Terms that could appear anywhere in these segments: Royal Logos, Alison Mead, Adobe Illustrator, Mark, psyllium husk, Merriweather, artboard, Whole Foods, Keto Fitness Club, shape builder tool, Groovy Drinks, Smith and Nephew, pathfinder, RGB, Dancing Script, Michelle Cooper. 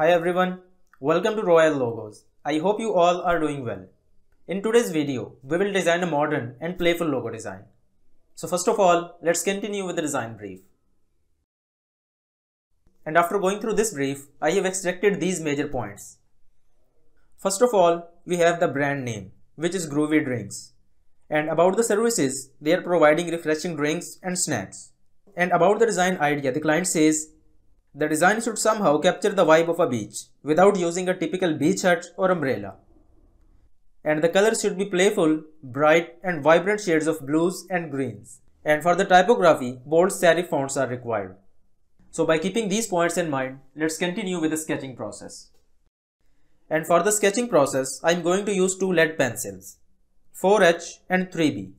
Hi everyone, welcome to Royal Logos. I hope you all are doing well. In today's video, we will design a modern and playful logo design. So first of all, let's continue with the design brief. And after going through this brief, I have extracted these major points. First of all, we have the brand name, which is Groovy Drinks. And about the services, they are providing refreshing drinks and snacks. And about the design idea, the client says, the design should somehow capture the vibe of a beach without using a typical beach hut or umbrella. And the colors should be playful, bright and vibrant shades of blues and greens. And for the typography, bold serif fonts are required. So by keeping these points in mind, let's continue with the sketching process. And for the sketching process, I am going to use two lead pencils, 4H and 3B.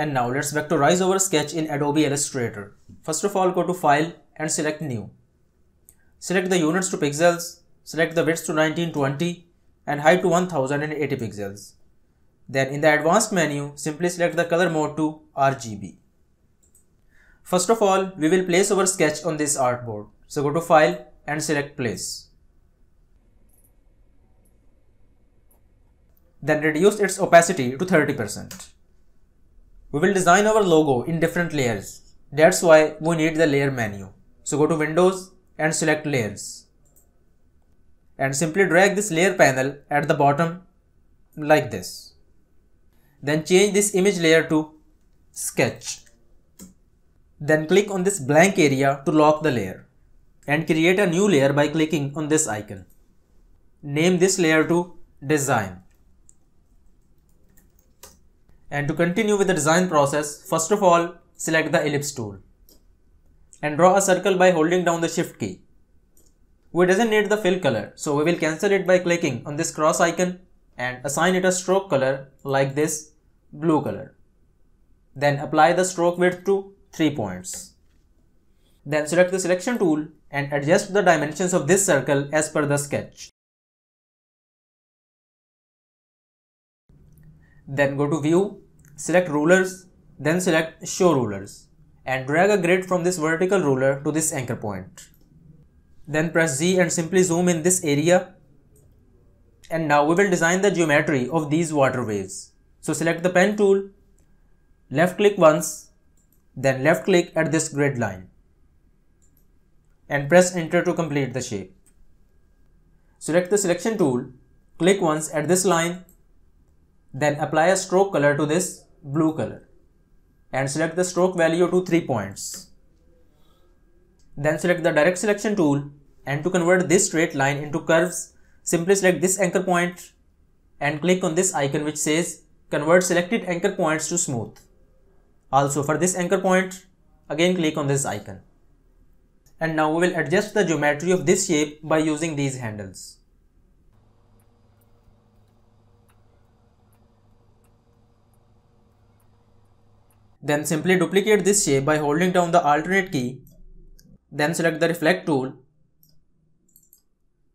And now let's vectorize our sketch in Adobe Illustrator. First of all, go to File and select New. Select the units to pixels, select the width to 1920 and height to 1080 pixels. Then in the Advanced menu, simply select the color mode to RGB. First of all, we will place our sketch on this artboard. So go to File and select Place. Then reduce its opacity to 30%. We will design our logo in different layers. That's why we need the layer menu. So go to Windows and select Layers. And simply drag this layer panel at the bottom like this. Then change this image layer to Sketch. Then click on this blank area to lock the layer. And create a new layer by clicking on this icon. Name this layer to Design. And to continue with the design process, first of all, select the ellipse tool and draw a circle by holding down the shift key. We doesn't need the fill color, so we will cancel it by clicking on this cross icon and assign it a stroke color like this blue color. Then apply the stroke width to 3 points. Then select the selection tool and adjust the dimensions of this circle as per the sketch. Then go to View, select Rulers, then select Show Rulers and drag a grid from this vertical ruler to this anchor point. Then press Z and simply zoom in this area. And now we will design the geometry of these water waves. So select the Pen tool, left click once, then left click at this grid line and press Enter to complete the shape. Select the Selection tool, click once at this line. Then apply a stroke color to this blue color and select the stroke value to 3 points. Then select the direct selection tool and to convert this straight line into curves, simply select this anchor point and click on this icon which says convert selected anchor points to smooth. Also for this anchor point, again click on this icon. And now we will adjust the geometry of this shape by using these handles. Then simply duplicate this shape by holding down the alternate key. Then select the reflect tool,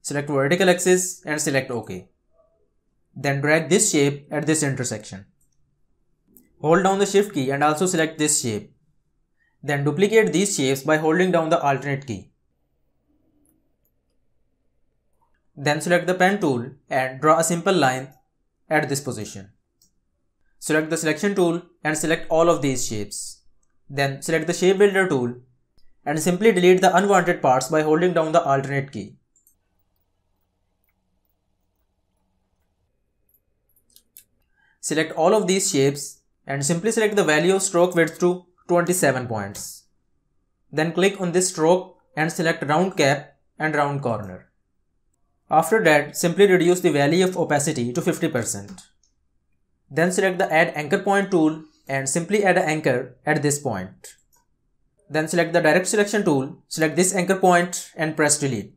select vertical axis and select OK. Then drag this shape at this intersection. Hold down the shift key and also select this shape. Then duplicate these shapes by holding down the alternate key. Then select the pen tool and draw a simple line at this position. Select the selection tool and select all of these shapes. Then select the shape builder tool and simply delete the unwanted parts by holding down the alternate key. Select all of these shapes and simply select the value of stroke width to 27 points. Then click on this stroke and select round cap and round corner. After that, simply reduce the value of opacity to 50%. Then select the add anchor point tool and simply add an anchor at this point. Then select the direct selection tool, select this anchor point and press delete.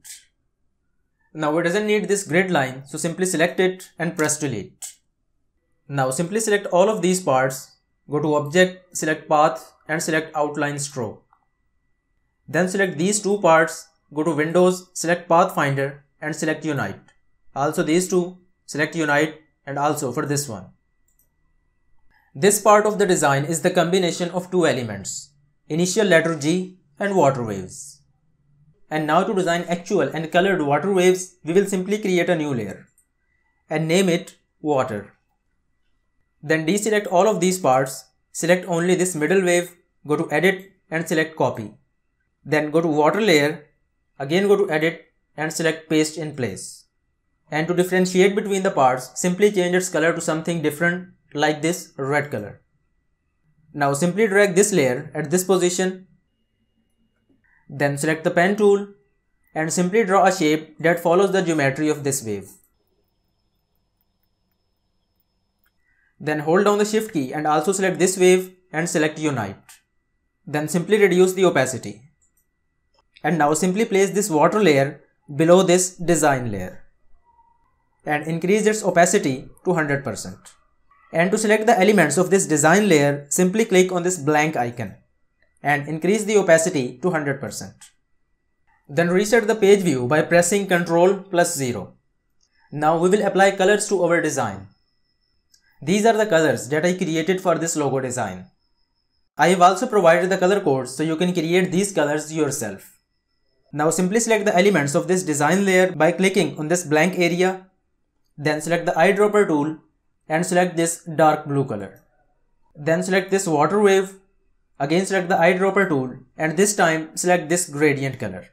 Now it doesn't need this grid line, so simply select it and press delete. Now simply select all of these parts, go to object, select path and select outline stroke. Then select these two parts, go to windows, select pathfinder and select unite. Also these two, select unite and also for this one. This part of the design is the combination of two elements, initial letter G and water waves. And now to design actual and colored water waves, we will simply create a new layer and name it water. Then deselect all of these parts, select only this middle wave, go to edit and select copy. Then go to water layer, again go to edit and select paste in place. And to differentiate between the parts, simply change its color to something different, like this red color. Now simply drag this layer at this position. Then select the pen tool and simply draw a shape that follows the geometry of this wave. Then hold down the shift key and also select this wave and select unite. Then simply reduce the opacity. And now simply place this water layer below this design layer and increase its opacity to 100%. And to select the elements of this design layer, simply click on this blank icon and increase the opacity to 100%. Then reset the page view by pressing Ctrl+0. Now we will apply colors to our design. These are the colors that I created for this logo design. I have also provided the color codes so you can create these colors yourself. Now simply select the elements of this design layer by clicking on this blank area. Then select the eyedropper tool and select this dark blue color. Then select this water wave, again select the eyedropper tool and this time select this gradient color.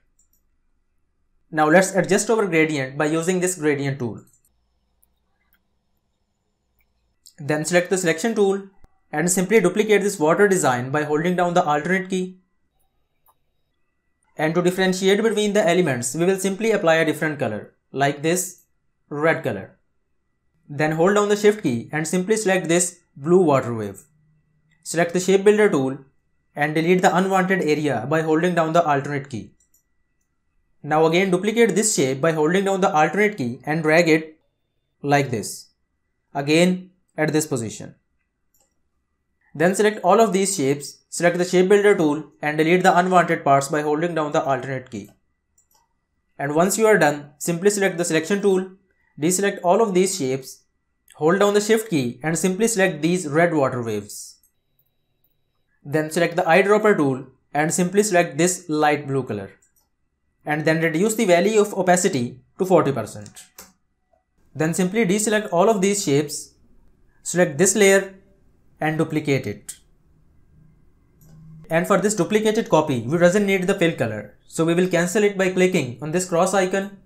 Now let's adjust our gradient by using this gradient tool. Then select the selection tool and simply duplicate this water design by holding down the alternate key. And to differentiate between the elements, we will simply apply a different color, like this red color. Then hold down the shift key and simply select this blue water wave. Select the shape builder tool and delete the unwanted area by holding down the alternate key. Now again duplicate this shape by holding down the alternate key and drag it like this. Again at this position. Then select all of these shapes, select the shape builder tool and delete the unwanted parts by holding down the alternate key. And once you are done, simply select the selection tool. Deselect all of these shapes, hold down the shift key and simply select these red water waves. Then select the eyedropper tool and simply select this light blue color. And then reduce the value of opacity to 40%. Then simply deselect all of these shapes, select this layer and duplicate it. And for this duplicated copy, we doesn't need the fill color. So we will cancel it by clicking on this cross icon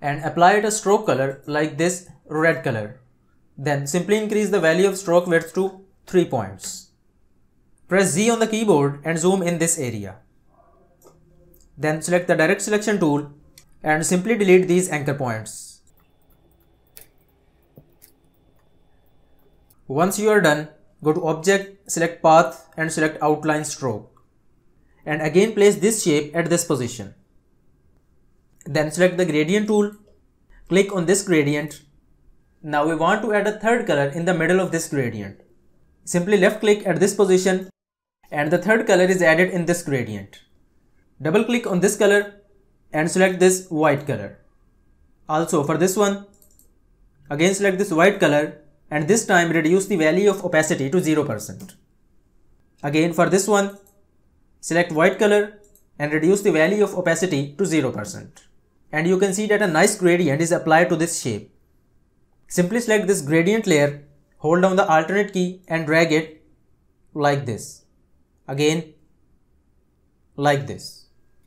and apply it a stroke color like this red color. Then simply increase the value of stroke width to 3 points. Press Z on the keyboard and zoom in this area. Then select the direct selection tool and simply delete these anchor points. Once you are done, go to object, select path and select outline stroke. And again place this shape at this position. Then select the gradient tool, click on this gradient. Now we want to add a third color in the middle of this gradient. Simply left click at this position and the third color is added in this gradient. Double click on this color and select this white color. Also for this one, again select this white color and this time reduce the value of opacity to 0%. Again for this one, select white color and reduce the value of opacity to 0%. And you can see that a nice gradient is applied to this shape. Simply select this gradient layer, hold down the alternate key and drag it like this. Again, like this.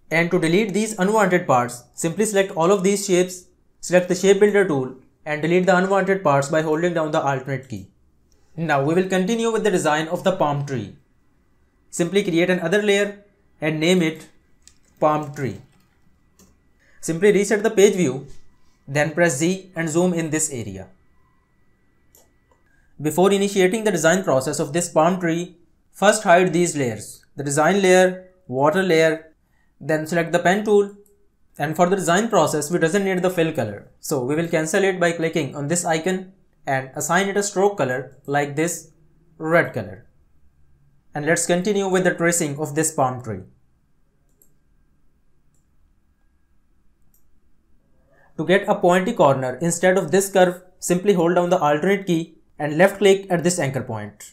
And to delete these unwanted parts, simply select all of these shapes, select the shape builder tool and delete the unwanted parts by holding down the alternate key. Now we will continue with the design of the palm tree. Simply create another layer and name it palm tree. Simply reset the page view, then press Z and zoom in this area. Before initiating the design process of this palm tree, first hide these layers, the design layer, water layer, then select the pen tool. And for the design process, we doesn't need the fill color. So we will cancel it by clicking on this icon and assign it a stroke color like this red color. And let's continue with the tracing of this palm tree. To get a pointy corner instead of this curve, simply hold down the alternate key and left click at this anchor point.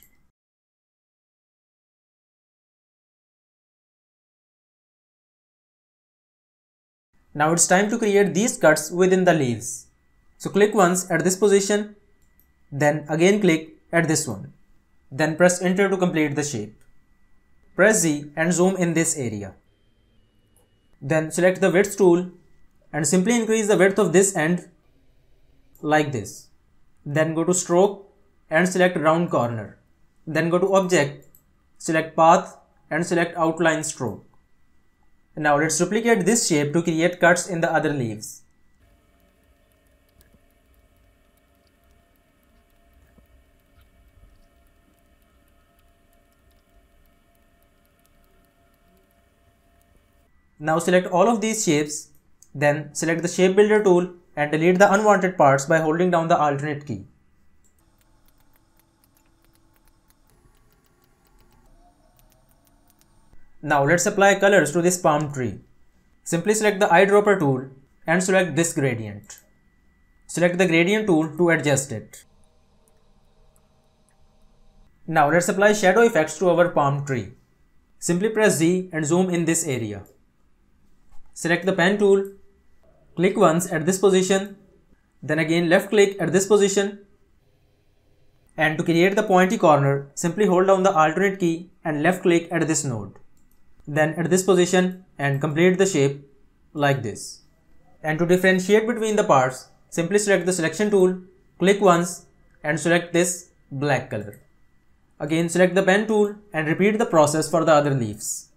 Now it's time to create these cuts within the leaves. So click once at this position, then again click at this one. Then press enter to complete the shape. Press Z and zoom in this area. Then select the width tool and simply increase the width of this end like this. Then go to stroke and select round corner. Then go to object, select path and select outline stroke. Now let's duplicate this shape to create cuts in the other leaves. Now select all of these shapes, then select the shape builder tool and delete the unwanted parts by holding down the alternate key. Now let's apply colors to this palm tree. Simply select the eyedropper tool and select this gradient. Select the gradient tool to adjust it. Now let's apply shadow effects to our palm tree. Simply press Z and zoom in this area. Select the pen tool, click once at this position, then again left click at this position. And to create the pointy corner, simply hold down the alternate key and left click at this node. Then at this position and complete the shape like this. And to differentiate between the parts, simply select the selection tool, click once and select this black color. Again select the pen tool and repeat the process for the other leaves.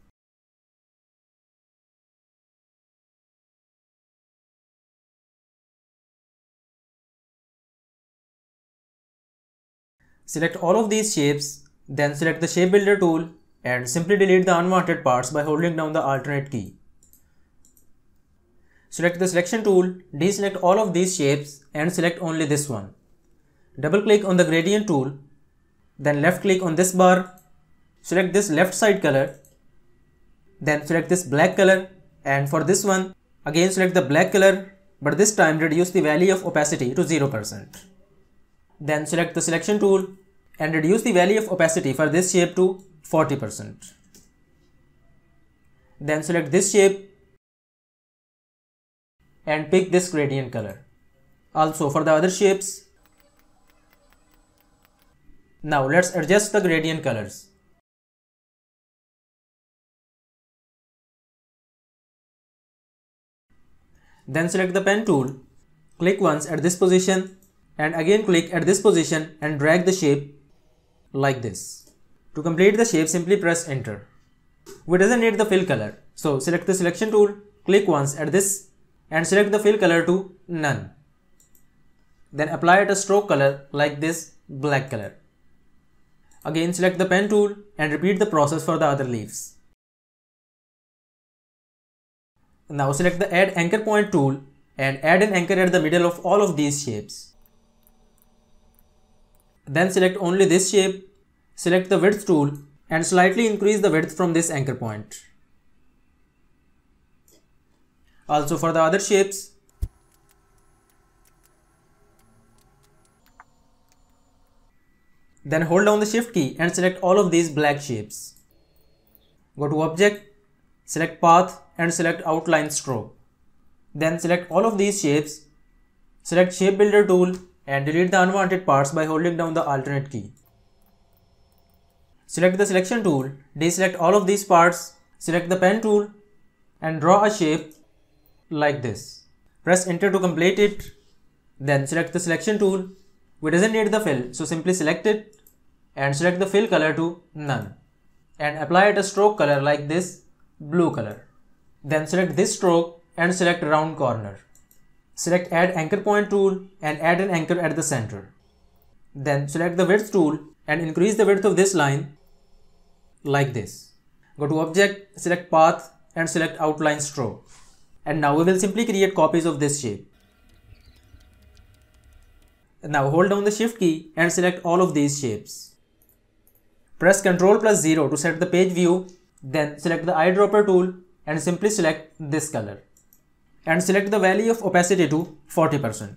Select all of these shapes, then select the shape builder tool and simply delete the unwanted parts by holding down the alternate key. Select the selection tool, deselect all of these shapes and select only this one. Double click on the gradient tool, then left click on this bar, select this left side color, then select this black color, and for this one, again select the black color, but this time reduce the value of opacity to 0%. Then select the selection tool and reduce the value of opacity for this shape to 40%. Then select this shape and pick this gradient color. Also for the other shapes. Now let's adjust the gradient colors. Then select the pen tool, click once at this position and again click at this position and drag the shape like this. To complete the shape, simply press enter. We doesn't need the fill color. So select the selection tool, click once at this and select the fill color to none. Then apply it a stroke color like this black color. Again select the pen tool and repeat the process for the other leaves. Now select the add anchor point tool and add an anchor at the middle of all of these shapes. Then select only this shape. Select the width tool and slightly increase the width from this anchor point. Also for the other shapes. Then hold down the shift key and select all of these black shapes. Go to object, select path and select outline stroke. Then select all of these shapes, select shape builder tool and delete the unwanted parts by holding down the alternate key. Select the selection tool, deselect all of these parts, select the pen tool and draw a shape like this. Press enter to complete it Then select the selection tool. We doesn't need the fill, so simply select it and select the fill color to none and apply it a stroke color like this blue color. Then select this stroke and select round corner. Select add anchor point tool and add an anchor at the center. Then select the width tool and increase the width of this line like this. Go to object, select path and select outline stroke. And now we will simply create copies of this shape. Now hold down the shift key and select all of these shapes. Press Ctrl+0 to set the page view. Then select the eyedropper tool and simply select this color. And select the value of opacity to 40%.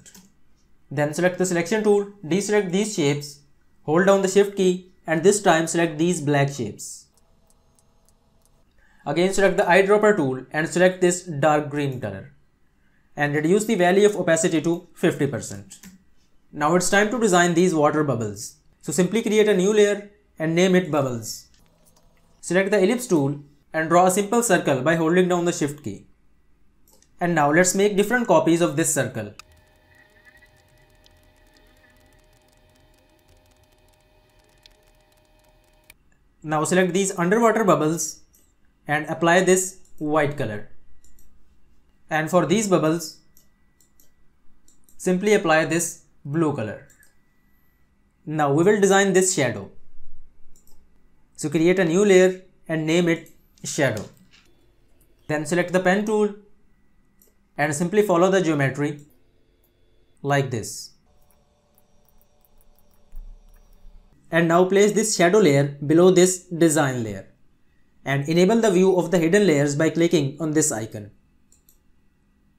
Then select the selection tool, deselect these shapes, hold down the shift key and this time select these black shapes. Again select the eyedropper tool and select this dark green color. And reduce the value of opacity to 50%. Now it's time to design these water bubbles. So simply create a new layer and name it bubbles. Select the ellipse tool and draw a simple circle by holding down the shift key. And now let's make different copies of this circle. Now select these underwater bubbles and apply this white color. And for these bubbles, simply apply this blue color. Now we will design this shadow. So create a new layer and name it shadow. Then select the pen tool and simply follow the geometry like this. And now place this shadow layer below this design layer and enable the view of the hidden layers by clicking on this icon.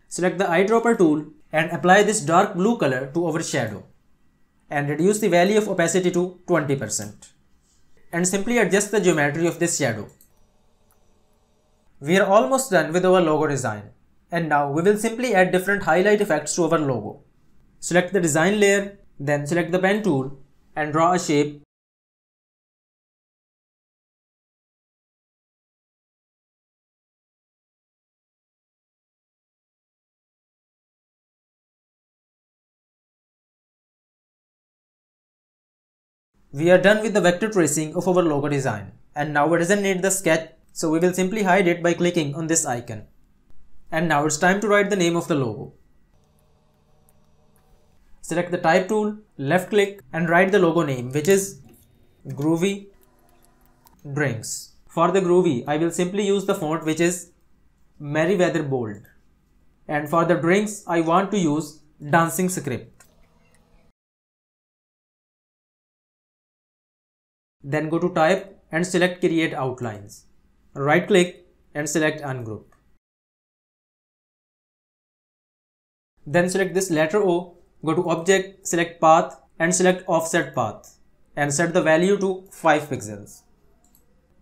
Select the eyedropper tool and apply this dark blue color to our shadow and reduce the value of opacity to 20% and simply adjust the geometry of this shadow. We are almost done with our logo design. And now we will simply add different highlight effects to our logo. Select the design layer, then select the pen tool and draw a shape . We are done with the vector tracing of our logo design. And now it doesn't need the sketch, so we will simply hide it by clicking on this icon. And now it's time to write the name of the logo. Select the type tool, left click and write the logo name, which is Groovy Drinks. For the Groovy, I will simply use the font which is Merriweather Bold. And for the Drinks, I want to use Dancing Script. Then go to type and select Create Outlines. Right click and select Ungroup. Then select this letter O, go to object, select path and select offset path and set the value to 5 pixels.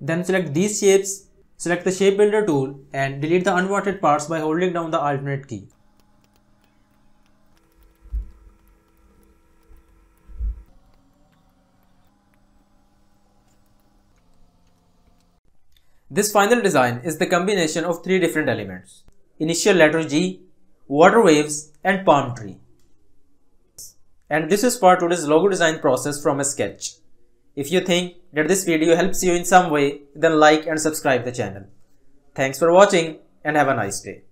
Then select these shapes, select the shape builder tool and delete the unwanted parts by holding down the alternate key. This final design is the combination of 3 different elements: initial letter G, water waves and palm tree. And this is for today's logo design process from a sketch. If you think that this video helps you in some way, then like and subscribe the channel. Thanks for watching and have a nice day.